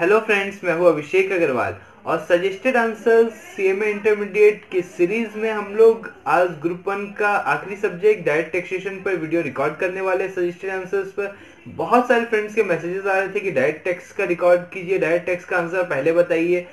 Hello friends, मैं हूँ अभिषेक अग्रवाल और सजेस्टेड आंसर सीएमए इंटरमीडिएट की सीरीज में हम लोग आज ग्रुप 1 का आखिरी सब्जेक्ट डायरेक्ट टैक्सेशन पर वीडियो रिकॉर्ड करने वाले। सजेस्टेड आंसर्स पर बहुत सारे फ्रेंड्स के मैसेजेस आ रहे थे कि डायरेक्ट टैक्स का रिकॉर्ड कीजिए, डायरेक्ट टैक्स का आंसर पहले बताइए।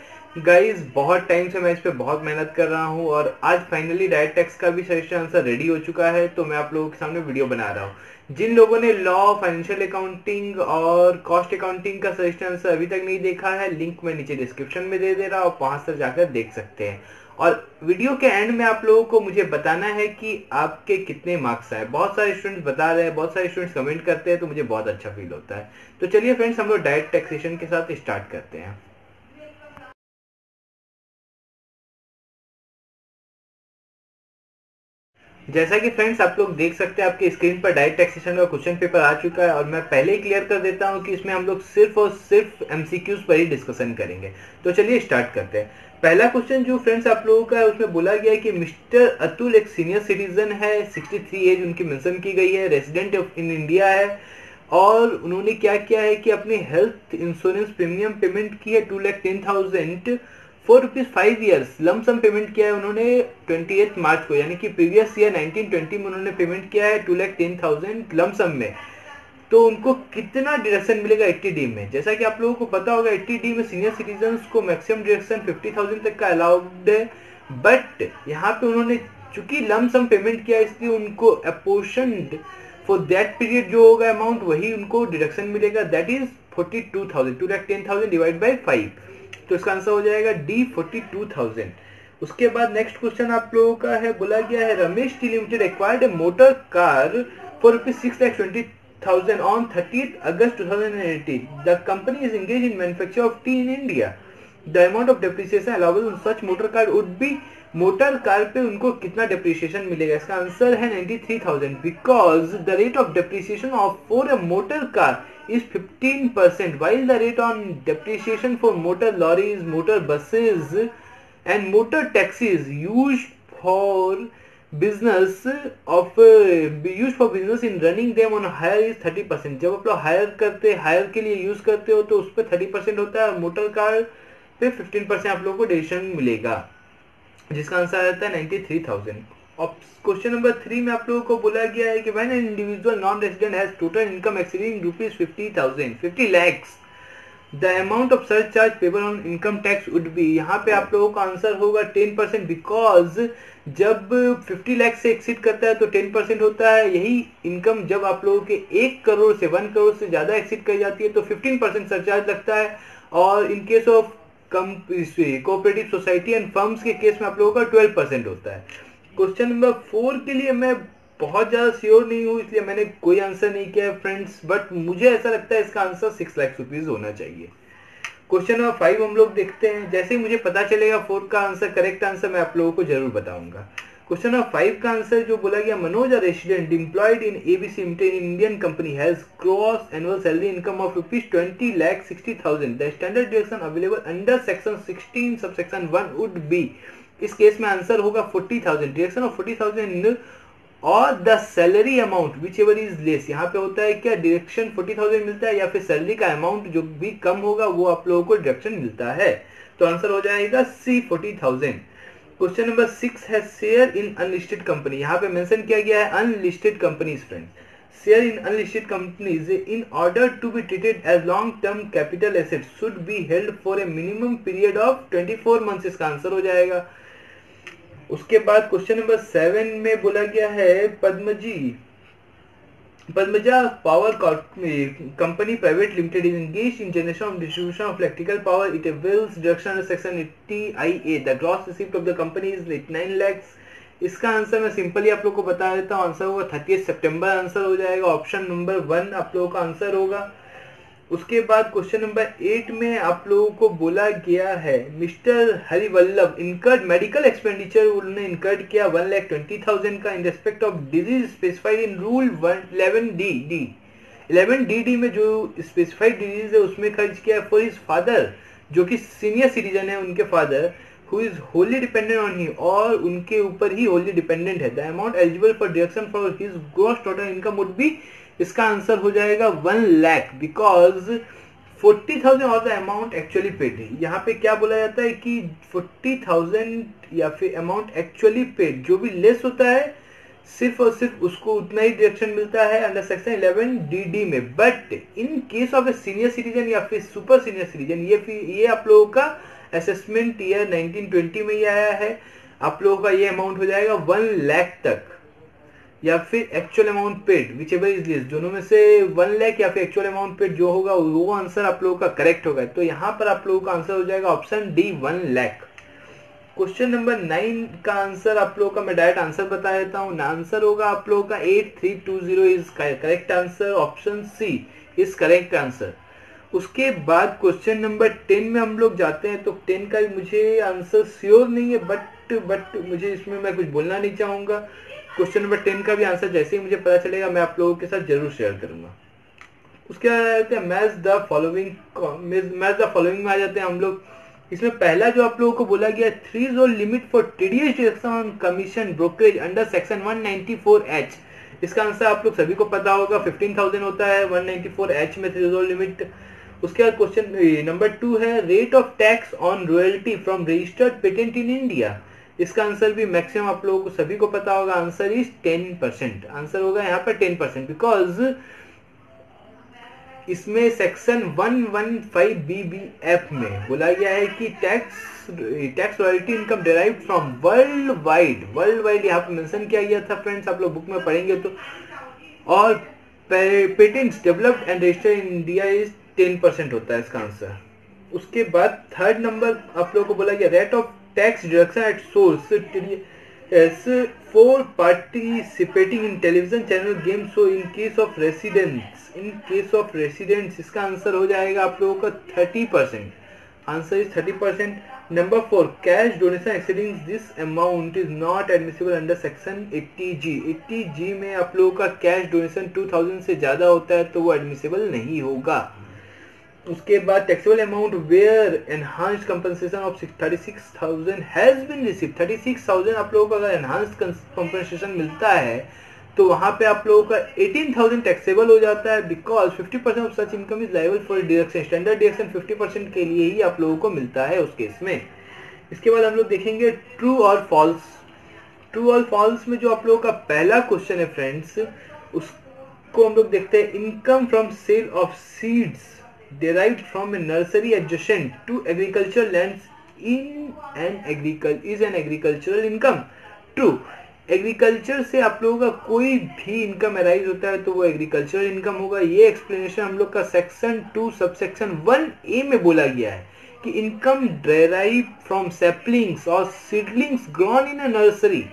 गाइज, बहुत टाइम से मैं इस पर बहुत मेहनत कर रहा हूँ और आज फाइनली डायरेक्ट टैक्स का भी सजेस्टेड आंसर रेडी हो चुका है, तो मैं आप लोगों के सामने वीडियो बना रहा हूँ। जिन लोगों ने लॉ, फाइनेंशियल अकाउंटिंग और कॉस्ट अकाउंटिंग का सजेस्टेड आंसर अभी तक नहीं देखा है, लिंक मैं नीचे डिस्क्रिप्शन में दे दे रहा हूँ, आप वहां से जाकर देख सकते हैं। और वीडियो के एंड में आप लोगों को मुझे बताना है कि आपके कितने मार्क्स आए। बहुत सारे स्टूडेंट्स बता रहे हैं, बहुत सारे स्टूडेंट्स कमेंट करते हैं, तो मुझे बहुत अच्छा फील होता है। तो चलिए फ्रेंड्स, हम लोग डायरेक्ट टैक्सेशन के साथ स्टार्ट करते हैं। जैसा कि फ्रेंड्स आप लोग देख सकते हैं, आपके स्क्रीन पर डायरेक्ट टैक्सेशन का क्वेश्चन पेपर आ चुका है और मैं पहले ही क्लियर कर देता हूं कि इसमें हम लोग सिर्फ और सिर्फ एमसीक्यूज पर ही डिस्कशन करेंगे। तो चलिए स्टार्ट करते हैं। पहला क्वेश्चन जो फ्रेंड्स आप लोगों का है, उसमें बोला गया है कि मिस्टर अतुल एक सीनियर सिटीजन है, 63 एज उनकी मेंशन की गई है, रेजिडेंट इन इंडिया है और उन्होंने क्या किया है कि अपनी हेल्थ इंश्योरेंस प्रीमियम पेमेंट की है 2,10,000 ₹4 5 years लमसम पेमेंट किया है उन्होंने 28 मार्च को, यानी कि प्रीवियस ईयर 1920 में उन्होंने पेमेंट किया है 2,10,000 लमसम में। तो उनको कितना डिडक्शन मिलेगा 80D में? जैसा कि आप लोगों को पता होगा 80D में सीनियर सिटीजन्स को मैक्सिमम डिडक्शन 50,000 तक का अलाउड है, बट यहाँ पे उन्होंने चूंकि लमसम पेमेंट किया इसलिए उनको अपोर्शनड फॉर दैट पीरियड जो होगा अमाउंट, वही उनको डिडक्शन मिलेगा। दैट इज 42,000 2,10,000 डिवाइड बाई 5, तो इसका आंसर हो जाएगा डी 42,000। उसके बाद नेक्स्ट क्वेश्चन आप लोगों का है, बोला गया है Ramesh tea limited acquired a motor car for ₹6,20,000 on 30th August 2018। The company is engage in manufacture of tea in India. The amount of depreciation allowable on such motor car would be. Motor car पे उनको कितना depreciation मिलेगा? इसका answer है 93,000 because the rate of depreciation of for a motor car is 15% while the rate on depreciation for motor lorries, motor buses and motor taxis used for business in running them on hire is 30%। जब आप लोग higher के लिए use करते हो तो उस पर 30% होता है और मोटर कार पे 15% आप लोगों को डेप्रिसिएशन मिलेगा, जिसका आंसर आता है 93,000। और क्वेश्चन नंबर 3 में आप लोगों को बोला गया है कि when an individual non resident has total income exceeding ₹50 lakhs, the amount of surcharge payable on income tax would be. यहाँ पे आप लोगों का आंसर होगा 10% बिकॉज जब 50 लाख से एक्सीड करता है तो 10% होता है। यही इनकम जब आप लोगों के 1 करोड़ से 1 करोड़ से ज्यादा एक्सीड कर जाती है तो 15% सरचार्ज लगता है, और in case of cooperative society and firms के केस में आप लोगों का 12% होता है। क्वेश्चन नंबर 4 के लिए मैं बहुत ज्यादा श्योर नहीं हूं, इसलिए मैंने कोई आंसर नहीं किया है फ्रेंड्स, बट मुझे ऐसा लगता है इसका आंसर 6 लाख रुपीज होना चाहिए। क्वेश्चन नंबर 5 हम लोग देखते हैं। जैसे ही मुझे पता चलेगा 4 का आंसर करेक्ट आंसर मैं आप लोगों को जरूर बताऊंगा। क्वेश्चन नंबर 5 का आंसर जो बोला गया, Manoj a resident employed in ABC Indian company has gross annual salary income of ₹20,60,000। The standard deduction available under section 16 subsection 1 would be. इस केस में आंसर होगा 40,000 डिडक्शन ऑफ 40,000 और the salary amount whichever is less. यहाँ पे होता है क्या, deduction 40,000 मिलता है या फिर सैलरी का अमाउंट जो भी कम होगा वो आप लोगों को डिडक्शन मिलता है, तो आंसर हो जाएगा सी 40,000। क्वेश्चन नंबर 6 है, शेयर इन अनलिस्टेड कंपनी। यहाँ पे मेंशन किया गया है unlisted companies. Friends, share in unlisted companies in order to be treated as long term capital assets should be held for a minimum period of 24 months. इसका answer हो जाएगा। उसके बाद क्वेश्चन नंबर 7 में बोला गया है Padmaja power company private limited is engage in generation of distribution of electrical power. It wills deduction under section 80IA। The gross receipt of the company is 9 lakhs। इसका आंसर मैं सिंपली आप लोग को बता देता हूँ, आंसर होगा 30 सितंबर आंसर हो जाएगा। ऑप्शन नंबर 1 आप लोगों का आंसर होगा। उसके बाद क्वेश्चन नंबर 8 में आप लोगों को बोला गया है, mister Harivallabh incurred medical expenditure उन्होंने इनकर्ड किया 1,20,000 का in respect of disease specified in rule 11DD में जो स्पेसिफाइड डिजीज है उसमें खर्च किया फॉर हिज फादर जो कि सीनियर सिटीजन है, उनके father who is wholly dependent on him और उनके ऊपर ही होली डिपेंडेंट है। The amount eligible for deduction for his gross total income would be. इसका आंसर हो जाएगा 1 lakh because 40,000 of the amount actually paid है। यहाँ पे क्या बोला जाता है कि 40,000 या फिर अमाउंट एक्चुअली पेड जो भी लेस होता है सिर्फ और सिर्फ उसको उतना ही डिडक्शन मिलता है अंडर सेक्शन 11 डीडी में। But in case of a senior citizen या फिर सुपर सीनियर सिटीजन, ये आप लोगों का असेसमेंट ईयर 1920 में ही आया है, आप लोगों का ये अमाउंट हो जाएगा 1 लाख तक या फिर actual amount paid, whichever is least, दोनों में से 1 लाख या फिर एक्चुअल अमाउंट पेड जो होगा वो आंसर आप लोगों का करेक्ट होगा। तो यहाँ पर आप लोगों का आंसर हो जाएगा option D 1 lakh. Question number 9 का आंसर आप लोगों का मैं डायरेक्ट आंसर बता देता हूँ, आंसर होगा आप लोगों का 8320 is correct answer, option C is correct answer. उसके बाद क्वेश्चन नंबर 10 में हम लोग जाते हैं। तो 10 का मुझे आंसर श्योर नहीं है, बट मुझे इसमें मैं कुछ बोलना नहीं चाहूँगा। क्वेश्चन नंबर 10 का भी आंसर जैसे ही मुझे पता चलेगा मैं आप लोगों के साथ जरूर शेयर करूँगा। उसके बाद मैच द फॉलोइंग में आ जाते हैं हम लोग। इसमें पहला जो आप लोगों को बोला गया है, 3 और limit for TDS deduction on commission brokerage under section 194H। इसका आंसर आप लोग सभी को पता होगा 15,000 होता है 194H में 3 और लिमिट। उसके बाद क्वेश्चन नंबर 2 है rate of tax on royalty from registered patent in India. इसका आंसर भी मैक्सिमम आप लोगों को सभी को पता होगा, आंसर इज 10%। आंसर होगा यहाँ पर 10% बिकॉज इसमें सेक्शन 115 BBF में बोला गया है कि tax royalty income derived from world wide यहाँ पर मेंशन किया गया था फ्रेंड्स, आप लोग बुक में पढ़ेंगे तो। और patents developed and registered in India is 10% होता है इसका आंसर। उसके बाद थर्ड नंबर आप लोगों को बोला गया rate of tax deduction at source for participating in television channel game show in case of residence इसका आंसर हो जाएगा आप लोगों का 30%, आंसर इज 30%। नंबर 4 cash donation exceeding this amount is not admissible under section 80G में आप लोगों का कैश डोनेशन 2000 से ज्यादा होता है तो वो एडमिसिबल नहीं होगा। उसके बाद taxable amount where enhanced compensation of 36,000 has been received, 36,000 आप लोगों को अगर एनहांस्ड कंपनसेशन मिलता है तो वहां पे आप लोगों का 18,000 टैक्सेबल हो जाता है because 50% of such income is liable for deduction. Standard deduction 50% के लिए ही आप लोगों को मिलता है उस केस में। इसके बाद हम लोग देखेंगे ट्रू और फॉल्स में जो आप लोगों का पहला क्वेश्चन है फ्रेंड्स, उसको हम लोग देखते हैं। Income from sale of seeds derived from a nursery adjacent to agricultural lands is an agricultural income, true। Agriculture से आप लोगों का कोई भी इनकम अराइज होता है तो वो एग्रीकल्चरल इनकम होगा। ये एक्सप्लेनेशन हम लोग का सेक्शन 2 सबसेक्शन 1A में बोला गया है कि income derived from saplings or seedlings grown in a nursery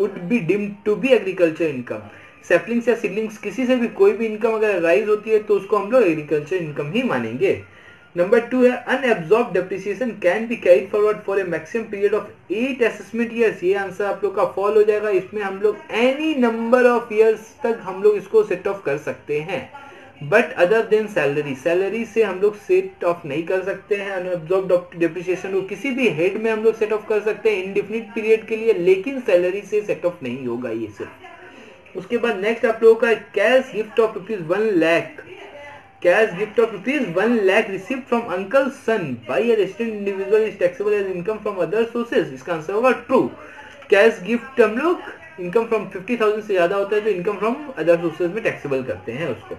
would be deemed to be agricultural income। Saplings या सीडलिंग्स किसी से भी कोई भी इनकम अगर राइज होती है तो उसको हम लोग एग्रीकल्चर इनकम ही मानेंगे। नंबर 2 है unabsorbed depreciation can be carried forward for a maximum period of 8 assessment years. ये आंसर आप लोग का फॉल हो जाएगा। इसमें हम लोग एनी नंबर ऑफ ईयर्स तक हम लोग इसको सेट ऑफ कर सकते हैं बट अदर देन सैलरी से हम लोग सेट ऑफ नहीं कर सकते हैं। अनएब्जॉर्ब्ड डेप्रिसिएशन को किसी भी हेड में हम लोग सेट ऑफ कर सकते हैं इंडिफिनिट पीरियड के लिए, लेकिन सैलरी से सेट ऑफ नहीं होगा ये सिर्फ। उसके बाद नेक्स्ट आप लोगों का cash gift of ₹1 lakh, cash gift of ₹1 lakh received from uncle son by a resident individual is taxable as income from other sources. इसका आंसर होगा ट्रू। कैश गिफ्ट हम लोग इनकम फ्रॉम 50,000 से ज्यादा होता है तो इनकम फ्रॉम अदर सोर्सेज में टैक्सेबल करते हैं उसको।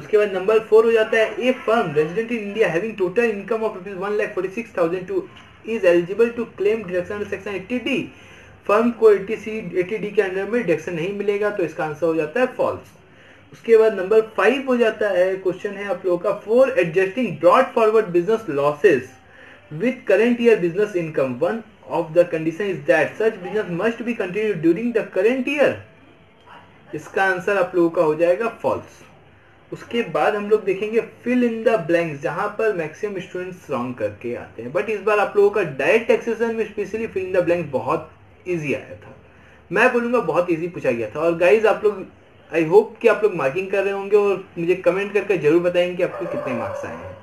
उसके बाद नंबर 4 हो जाता है a firm resident in India having total income of ₹1,46,002 is eligible to claim deduction under section 80D। Firm को 80D के अंडर में डिडक्शन नहीं मिलेगा तो इसका आंसर हो जाता है फॉल्स। उसके बाद नंबर 5 हो जाता है, क्वेश्चन है आप लोगों का 4 adjusting brought forward business losses with current year business income. One of the condition is that such business must be continue during the current year. इसका आंसर आप लोगों का हो जाएगा फॉल्स। उसके बाद हम लोग देखेंगे फिल इन द ब्लैंक्स, जहां पर मैक्सिमम स्टूडेंट्स रॉन्ग करके आते हैं बट इस बार आप लोगों का डायरेक्ट टैक्सेशन में specially fill in the blanks बहुत इजी आया था, मैं बोलूंगा बहुत इजी पूछा गया था। और गाइज आप लोग आई होप कि आप लोग मार्किंग कर रहे होंगे और मुझे कमेंट करके जरूर बताएंगे कि आपको कितने मार्क्स आए हैं।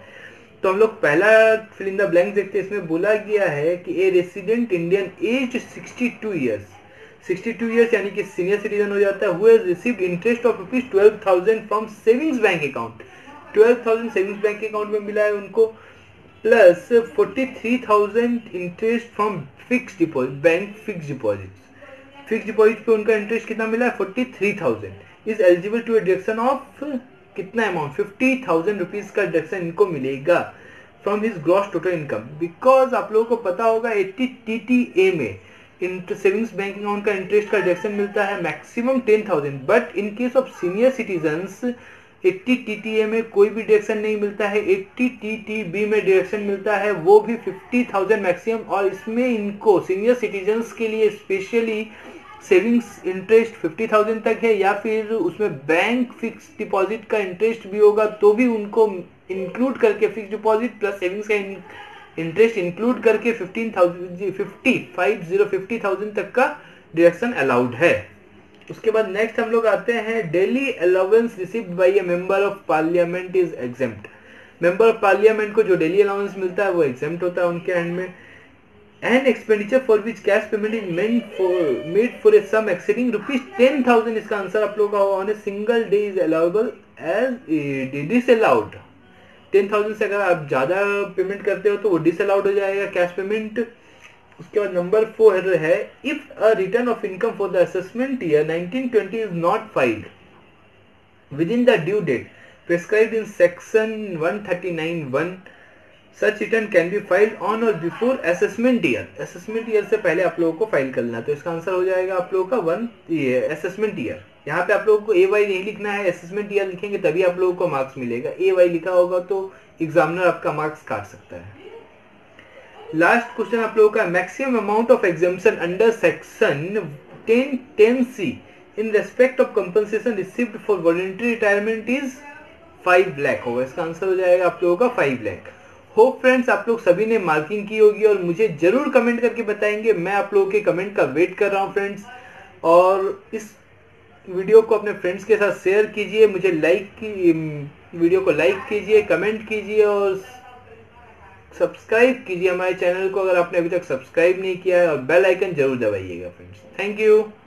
तो हम लोग पहला फिल इन द ब्लैंक देखते हैं। इसमें बोला गया है कि a resident Indian age 62 years यानी कि सीनियर सिटीजन हो जाता है who has received interest of ₹12,000 from savings bank account. 12,000 savings bank account में मिला है उनको, plus 43,000 interest from fix deposit, bank fix deposit, fix deposit पे उनका इंटरेस्ट कितना मिला है 43,000 is eligible to deduction of कितना अमाउंट 50,000 रुपीज का डिडक्शन इनको मिलेगा from his gross total income. Because आप लोगों को पता होगा 80 TTA में सेविंग्स बैंक अकाउंट का इंटरेस्ट का डिडक्शन मिलता है maximum 10,000, but in case of senior citizens 80 TTA में कोई भी डिडक्शन नहीं मिलता है, 80 TTB में डिडक्शन मिलता है वो भी 50,000 मैक्सिमम, और इसमें इनको सीनियर सिटीजन्स के लिए स्पेशली सेविंग्स इंटरेस्ट 50,000 तक है, या फिर उसमें बैंक फिक्स डिपॉजिट का इंटरेस्ट भी होगा तो भी उनको इंक्लूड करके फिक्स डिपॉजिट प्लस सेविंग्स का इंटरेस्ट इंक्लूड करके 50,000 तक का डिडक्शन अलाउड है। उसके बाद नेक्स्ट हम लोग आते हैं daily allowance received by a member of parliament is exempt. Member of parliament को जो डेली अलाउंस मिलता है वो एग्जेम्प्ट होता है उनके हैंड में। And expenditure for which cash payment is made for a sum exceeding rupees 10,000 इसका आंसर आप लोग का on a single day is allowable as disallowed. 10,000 से अगर आप ज्यादा पेमेंट करते हो तो वो डिस अलाउड हो जाएगा कैश पेमेंट। उसके बाद नंबर 4 है if a return of income for the assessment year 1920 is not filed within the due date prescribed in section 139(1) such return can be filed on or before assessment year. Assessment year से पहले आप लोगों को file करना है, तो इसका answer हो जाएगा आप लोगों का असेसमेंट ईयर। यहाँ पे आप लोगों को AY नहीं लिखना है, असेसमेंट ईयर लिखेंगे तभी आप लोगों को मार्क्स मिलेगा। AY लिखा होगा तो एग्जामिनर आपका मार्क्स काट सकता है। लास्ट क्वेश्चन आप लोगों का maximum amount of exemption under section 10(10)(c) in respect of compensation received for voluntary retirement is 5 lakh होगा। इसका आंसर हो जाएगा आप लोगों का 5 लाख। होप फ्रेंड्स आप लोग सभी ने मार्किंग की होगी और मुझे जरूर कमेंट करके बताएंगे, मैं आप लोगों के कमेंट का वेट कर रहा हूं फ्रेंड्स। और इस वीडियो को अपने फ्रेंड्स के साथ शेयर कीजिए, मुझे वीडियो को लाइक कीजिए, कमेंट कीजिए और सब्सक्राइब कीजिए हमारे चैनल को अगर आपने अभी तक सब्सक्राइब नहीं किया है, और बेल आइकन जरूर दबाइएगा फ्रेंड्स। Thank you.